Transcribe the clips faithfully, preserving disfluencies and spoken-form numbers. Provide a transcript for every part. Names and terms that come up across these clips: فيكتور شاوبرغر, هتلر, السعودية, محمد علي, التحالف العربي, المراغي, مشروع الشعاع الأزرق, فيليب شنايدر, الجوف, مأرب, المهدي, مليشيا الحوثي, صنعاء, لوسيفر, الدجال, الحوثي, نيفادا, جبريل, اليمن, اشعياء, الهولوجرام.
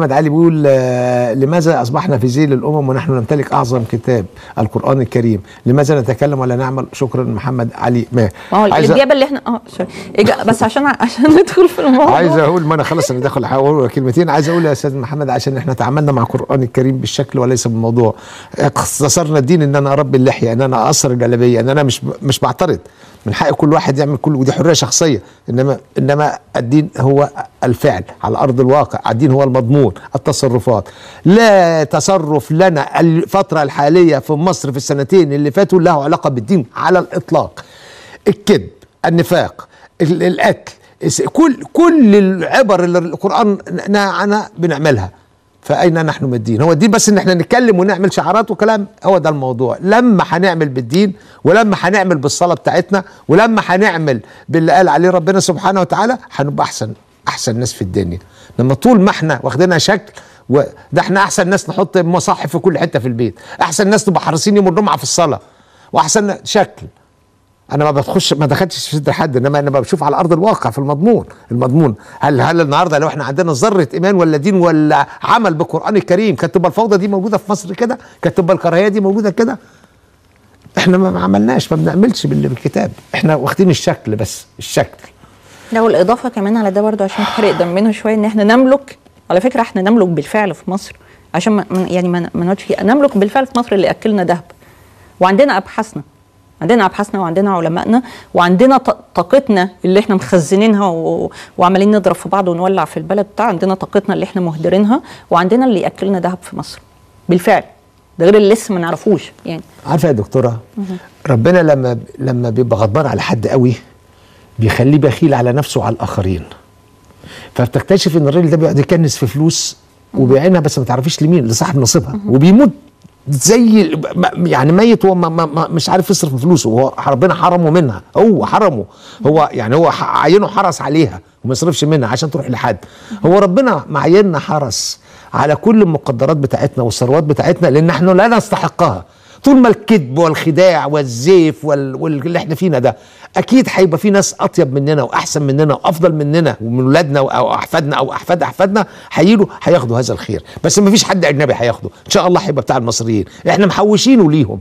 محمد علي بيقول لماذا أصبحنا في ذيل الأمم ونحن نمتلك أعظم كتاب القرآن الكريم؟ لماذا نتكلم ولا نعمل؟ شكرا محمد علي. ما هو الإجابة اللي احنا اه سوري بس عشان عشان ندخل في الموضوع عايز أقول ما أنا خلاص أنا داخل أقول كلمتين. عايز أقول يا أستاذ محمد عشان احنا تعاملنا مع القرآن الكريم بالشكل وليس بالموضوع. اختصرنا الدين إن أنا أربي اللحية، إن أنا أقصر الجلابية، إن أنا مش مش بعترض، من حق كل واحد يعمل كل، ودي حرية شخصية. إنما إنما الدين هو الفعل على أرض الواقع، الدين هو المضمون التصرفات. لا تصرف لنا الفترة الحالية في مصر في السنتين اللي فاتوا له علاقة بالدين على الإطلاق. الكذب، النفاق، القتل، كل كل العبر اللي القرآن نهى عنها بنعملها. فأين نحن من الدين؟ هو الدين بس إن احنا نتكلم ونعمل شعارات وكلام، هو ده الموضوع. لما هنعمل بالدين، ولما هنعمل بالصلاة بتاعتنا، ولما هنعمل باللي قال عليه ربنا سبحانه وتعالى، هنبقى أحسن أحسن ناس في الدنيا. لما طول ما احنا واخدينها شكل وده احنا احسن ناس نحط مصاحف في كل حته في البيت، احسن ناس نبقى حريصين يوم الجمعه في الصلاه، واحسن شكل. انا ما بدخلش ما دخلتش في صدر حد، انما انا بشوف على ارض الواقع في المضمون، المضمون هل هل النهارده لو احنا عندنا ذره ايمان ولا دين ولا عمل بالقران الكريم كانت تبقى الفوضى دي موجوده في مصر كده؟ كانت تبقى الكراهيه دي موجوده كده؟ احنا ما عملناش، ما بنعملش باللي بالكتاب، احنا واخدين الشكل بس، الشكل. لو الإضافة كمان على ده برضه عشان الفرق دمنه شوية، إن إحنا نملك، على فكرة إحنا نملك بالفعل في مصر، عشان ما يعني ما نقعدش فيه، نملك بالفعل في مصر اللي أكلنا دهب. وعندنا أبحاثنا، عندنا أبحاثنا وعندنا علمائنا وعندنا طاقتنا اللي إحنا مخزنينها و... وعمالين نضرب في بعض ونولع في البلد بتاع، عندنا طاقتنا اللي إحنا مهدرينها، وعندنا اللي أكلنا دهب في مصر بالفعل، ده غير اللي لسه ما نعرفوش يعني. عارفة يا دكتورة، ربنا لما لما بيبقى غضبان على حد قوي بيخليه بخيل على نفسه وعلى الاخرين. فبتكتشف ان الراجل ده بيقعد يكنس في فلوس وبيعينها بس ما تعرفيش لمين، لصاحب نصيبها، وبيموت زي يعني ميت وهو مش عارف يصرف فلوسه، هو ربنا حرمه منها، هو حرمه، هو يعني هو عينه حرس عليها وما يصرفش منها عشان تروح لحد. هو ربنا معيننا حرس على كل المقدرات بتاعتنا والثروات بتاعتنا لان احنا لا نستحقها. طول ما الكذب والخداع والزيف واللي احنا فينا ده، اكيد هيبقى في ناس اطيب مننا واحسن مننا وافضل مننا ومن ولادنا او احفادنا او احفاد احفادنا هيجوا هياخدوا هذا الخير، بس ما فيش حد اجنبي هياخده، ان شاء الله هيبقى بتاع المصريين، احنا محوشينه ليهم.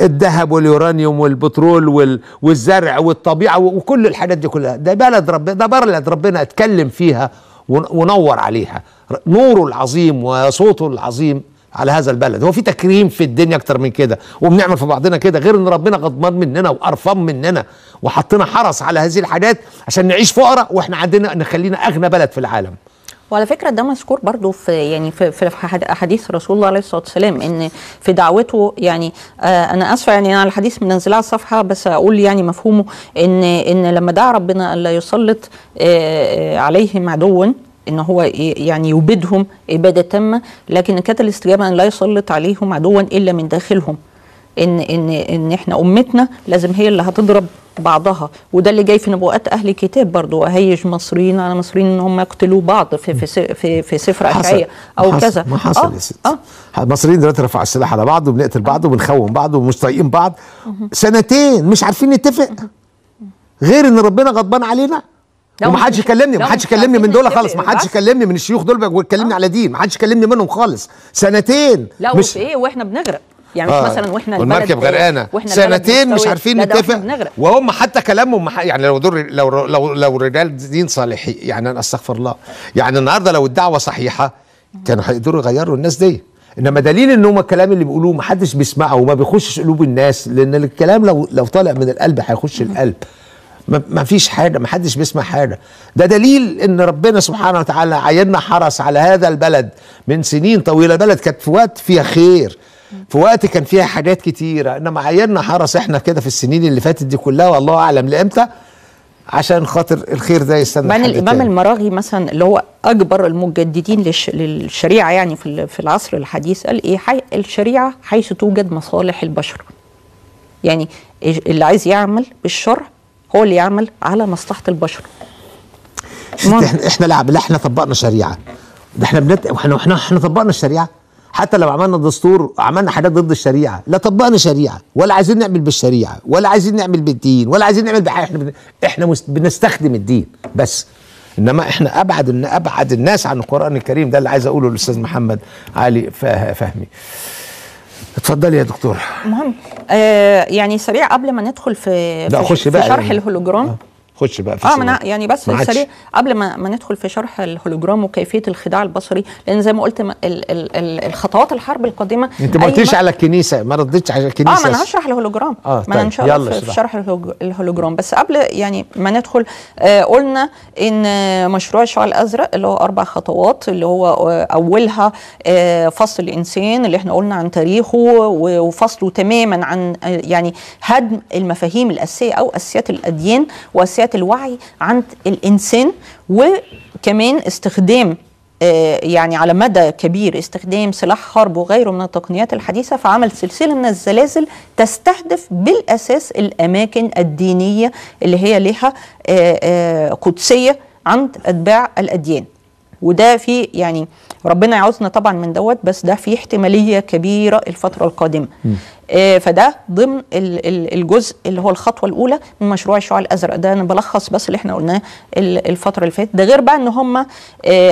الذهب واليورانيوم والبترول وال... والزرع والطبيعه وكل الحاجات دي كلها، ده بلد ربنا، ده بلد ربنا اتكلم فيها ونور عليها، نوره العظيم وصوته العظيم على هذا البلد. هو في تكريم في الدنيا اكتر من كده؟ وبنعمل في بعضنا كده غير ان ربنا غضبان مننا وقرفان مننا وحطينا حرس على هذه الحاجات عشان نعيش فقراء واحنا عندنا نخلينا اغنى بلد في العالم. وعلى فكره ده مذكور برضو في يعني في, في احاديث رسول الله عليه الصلاه والسلام، ان في دعوته يعني آه انا اسفه يعني انا الحديث منزلاه على الصفحه بس اقول يعني مفهومه، ان ان لما دعا ربنا ان لا يسلط آه عليهم عدو، ان هو يعني يبيدهم اباده تامه، لكن كانت الاستجابه ان لا يسلط عليهم عدوا الا من داخلهم، ان ان ان احنا امتنا لازم هي اللي هتضرب بعضها، وده اللي جاي في نبوءات اهل الكتاب برضو، اهيج مصريين على مصريين ان هم يقتلوا بعض في في في, في سفر اشعياء او حصل كذا. ما حصل يا ستي. اه المصريين دلوقتي رفعوا السلاح على بعض وبنقتل بعض وبنخون بعض ومش طايقين بعض سنتين مش عارفين نتفق، غير ان ربنا غضبان علينا. ما حدش يكلمني، ما حدش يكلمني من دول خالص، ما حدش يكلمني من الشيوخ دول ويكلمني على دين، ما حدش يكلمني منهم خالص سنتين. لا وفي ايه واحنا بنغرق يعني آه. مش مثلا واحنا المركب غرقانه سنتين مش عارفين نتفق، وهم حتى كلامهم يعني لو دول لو لو لو رجال دين صالحين يعني انا استغفر الله، يعني النهارده لو الدعوه صحيحه كانوا هيقدروا يغيروا الناس دي، انما دليل ان هم الكلام اللي بيقولوه ما حدش بيسمعه وما بيخشش قلوب الناس، لان الكلام لو لو طالع من القلب هيخش القلب. ما فيش حاجه، ما حدش بيسمع حاجه، ده دليل ان ربنا سبحانه وتعالى عيننا حرس على هذا البلد من سنين طويله. البلد كانت في وقت فيها خير، في وقت كان فيها حاجات كتيره، انما عيننا حرس احنا كده في السنين اللي فاتت دي كلها والله اعلم لامتى عشان خاطر الخير ده يستنى. بان الامام المراغي مثلا اللي هو اكبر المجددين للش... للشريعه يعني في في العصر الحديث قال ايه؟ حي... الشريعه حيث توجد مصالح البشر. يعني اللي عايز يعمل بالشرع هو اللي يعمل على مصلحة البشر. احنا احنا لعب، لا احنا طبقنا شريعة، ده احنا بنت احنا احنا احنا طبقنا الشريعة، حتى لو عملنا دستور عملنا حاجات ضد الشريعة، لا طبقنا شريعة ولا عايزين نعمل بالشريعة ولا عايزين نعمل بالدين ولا عايزين نعمل بحاجة، احنا بن... احنا مست... بنستخدم الدين بس، انما احنا ابعد ابعد الناس عن القرآن الكريم. ده اللي عايز اقوله للاستاذ محمد علي فهمي. اتفضلي يا دكتور. مهم آه يعني سريع قبل ما ندخل في, في, في شرح يعني. الهولوجرام آه. خش بقى في اه انا يعني بس سريع قبل ما ما ندخل في شرح الهولوجرام وكيفيه الخداع البصري، لان زي ما قلت ال ال ال الخطوات الحرب القادمه. انت ما قلتيش على الكنيسه، ما ردتش على الكنيسه. اه ما انا هشرح الهولوجرام اه ما ان شاء الله في شرح الهولوجرام. بس قبل يعني ما ندخل آه قلنا ان مشروع الشعاع الازرق اللي هو اربع خطوات، اللي هو اولها آه فصل الانسان اللي احنا قلنا عن تاريخه وفصله تماما عن آه يعني هدم المفاهيم الاساسيه او اساسيات الاديان واساسيات الوعي عند الإنسان، وكمان استخدام يعني على مدى كبير استخدام سلاح حرب وغيره من التقنيات الحديثة، فعمل سلسلة من الزلازل تستهدف بالأساس الأماكن الدينية اللي هي لها قدسية عند أتباع الأديان. وده في يعني ربنا يعوزنا طبعا من دوت، بس ده في احتمالية كبيرة الفترة القادمة. آه فده ضمن الجزء اللي هو الخطوة الأولى من مشروع الشعاع الأزرق. ده أنا بلخص بس اللي احنا قلناه الفترة اللي فاتت. ده غير بقى إن هم آه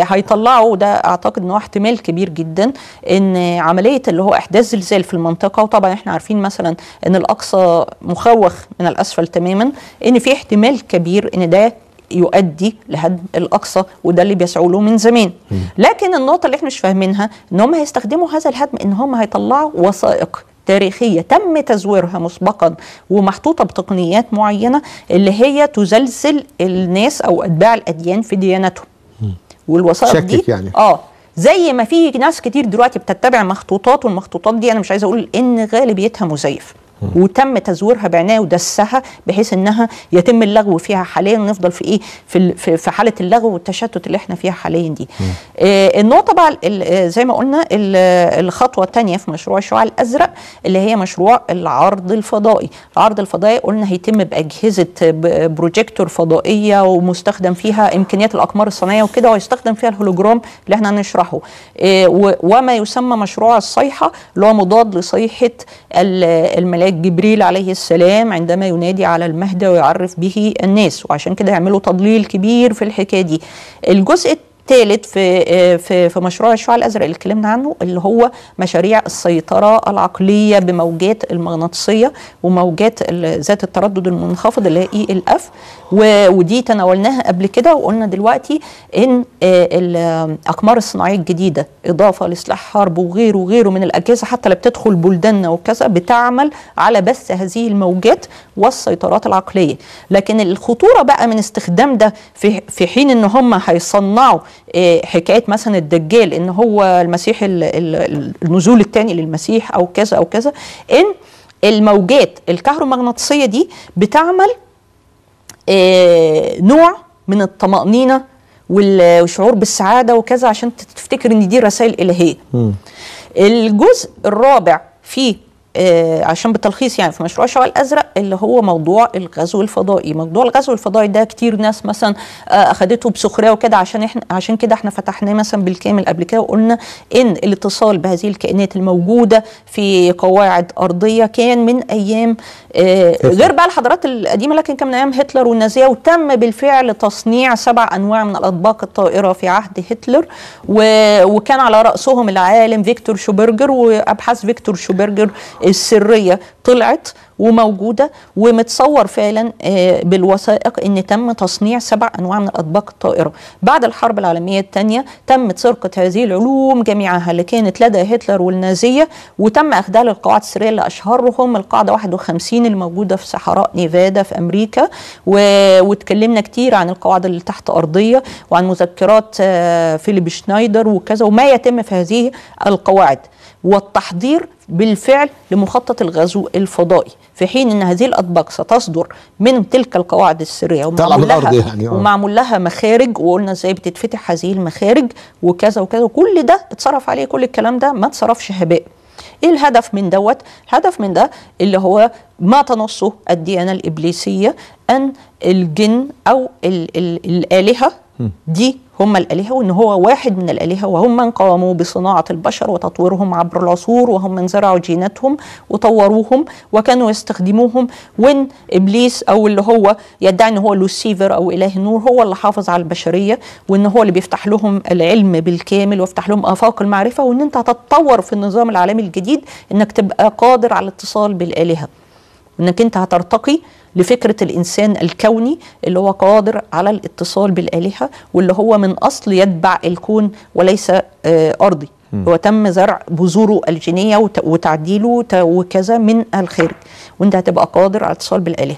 هيطلعوا، ده أعتقد إن هو احتمال كبير جدا، إن عملية اللي هو إحداث زلزال في المنطقة. وطبعا احنا عارفين مثلا إن الأقصى مخوخ من الأسفل تماما، إن في احتمال كبير إن ده يؤدي لهدم الأقصى، وده اللي بيسعوا له من زمان. لكن النقطة اللي احنا مش فاهمينها إن هم هيستخدموا هذا الهدم إن هم هيطلعوا وثائق تاريخية تم تزويرها مسبقا ومحطوطة بتقنيات معينة اللي هي تزلزل الناس أو أتباع الأديان في ديانتهم. والوثائق دي يعني. آه زي ما في ناس كتير دلوقتي بتتبع مخطوطات، والمخطوطات دي أنا مش عايز أقول إن غالبيتها مزيف وتم تزويرها بعناية ودسها بحيث انها يتم اللغو فيها حاليا، نفضل في ايه في في حاله اللغو والتشتت اللي احنا فيها حاليا دي. آه النقطه بقى زي ما قلنا الخطوه الثانيه في مشروع الشعاع الازرق اللي هي مشروع العرض الفضائي. العرض الفضائي قلنا هيتم باجهزه بروجيكتور فضائيه ومستخدم فيها امكانيات الاقمار الصناعيه وكده، وهيستخدم فيها الهولوجرام اللي احنا هنشرحه. آه وما يسمى مشروع الصيحه اللي هو مضاد لصيحه الملاك جبريل عليه السلام عندما ينادي على المهدي ويعرف به الناس، وعشان كده يعملوا تضليل كبير في الحكايه دي. الجزء الثالث في في في مشروع الشعاع الازرق اللي اتكلمنا عنه اللي هو مشاريع السيطره العقليه بموجات المغناطيسيه وموجات ذات التردد المنخفض اللي هي اي ال اف، ودي تناولناها قبل كده. وقلنا دلوقتي ان الاقمار الصناعيه الجديده اضافه لسلاح حرب وغيره وغيره من الاجهزه حتى اللي بتدخل بلداننا وكذا بتعمل على بس هذه الموجات والسيطرات العقليه. لكن الخطوره بقى من استخدام ده في في حين ان هم هيصنعوا حكايه مثلا الدجال ان هو المسيح النزول الثاني للمسيح او كذا او كذا، ان الموجات الكهرومغناطيسيه دي بتعمل نوع من الطمأنينة والشعور بالسعادة وكذا عشان تفتكر ان دي رسائل إلهية. م. الجزء الرابع في عشان بالتلخيص يعني في مشروع الشعاع الأزرق اللي هو موضوع الغزو الفضائي. موضوع الغزو الفضائي ده كتير ناس مثلا أخدته بسخرية وكده، عشان احنا عشان كده احنا فتحناه مثلا بالكامل قبل كده، وقلنا إن الاتصال بهذه الكائنات الموجودة في قواعد أرضية كان من أيام غير بقى الحضارات القديمة، لكن كان من أيام هتلر والنازية، وتم بالفعل تصنيع سبع أنواع من الأطباق الطائرة في عهد هتلر، وكان على رأسهم العالم فيكتور شاوبرغر. وأبحاث فيكتور شاوبرغر السرية طلعت وموجودة ومتصور فعلا بالوثائق ان تم تصنيع سبع انواع من الاطباق الطائرة. بعد الحرب العالمية الثانية تمت سرقة هذه العلوم جميعها اللي كانت لدى هتلر والنازية، وتم اخذها للقواعد السرية اللي اشهرهم القاعدة واحد وخمسين الموجودة في صحراء نيفادا في امريكا. و... وتكلمنا كتير عن القواعد اللي تحت ارضية وعن مذكرات فيليب شنايدر وكذا وما يتم في هذه القواعد، والتحضير بالفعل لمخطط الغزو الفضائي. في حين ان هذه الاطباق ستصدر من تلك القواعد السريه ومعمول لها, يعني ومعمول لها مخارج، وقلنا ازاي بتتفتح هذه المخارج وكذا وكذا، وكل ده اتصرف عليه، كل الكلام ده ما اتصرفش هباء. ايه الهدف من دوت؟ الهدف من ده اللي هو ما تنصه الديانه الابليسيه ان الجن او ال ال الالهه دي هم الآلهة، وإن هو واحد من الآلهة، وهم من قاموا بصناعة البشر وتطويرهم عبر العصور، وهم من زرعوا جيناتهم وطوروهم وكانوا يستخدموهم. وإن إبليس أو اللي هو يدعي إن هو لوسيفر أو إله النور هو اللي حافظ على البشرية، وإن هو اللي بيفتح لهم العلم بالكامل ويفتح لهم آفاق المعرفة، وإن أنت هتتطور في النظام العالمي الجديد إنك تبقى قادر على الاتصال بالآلهة، وإنك أنت هترتقي لفكرة الإنسان الكوني اللي هو قادر على الاتصال بالآلهة، واللي هو من أصل يتبع الكون وليس أرضي، هو تم زرع بذوره الجينية وتعديله وكذا من الخارج، وانت هتبقى قادر على الاتصال بالآلهة.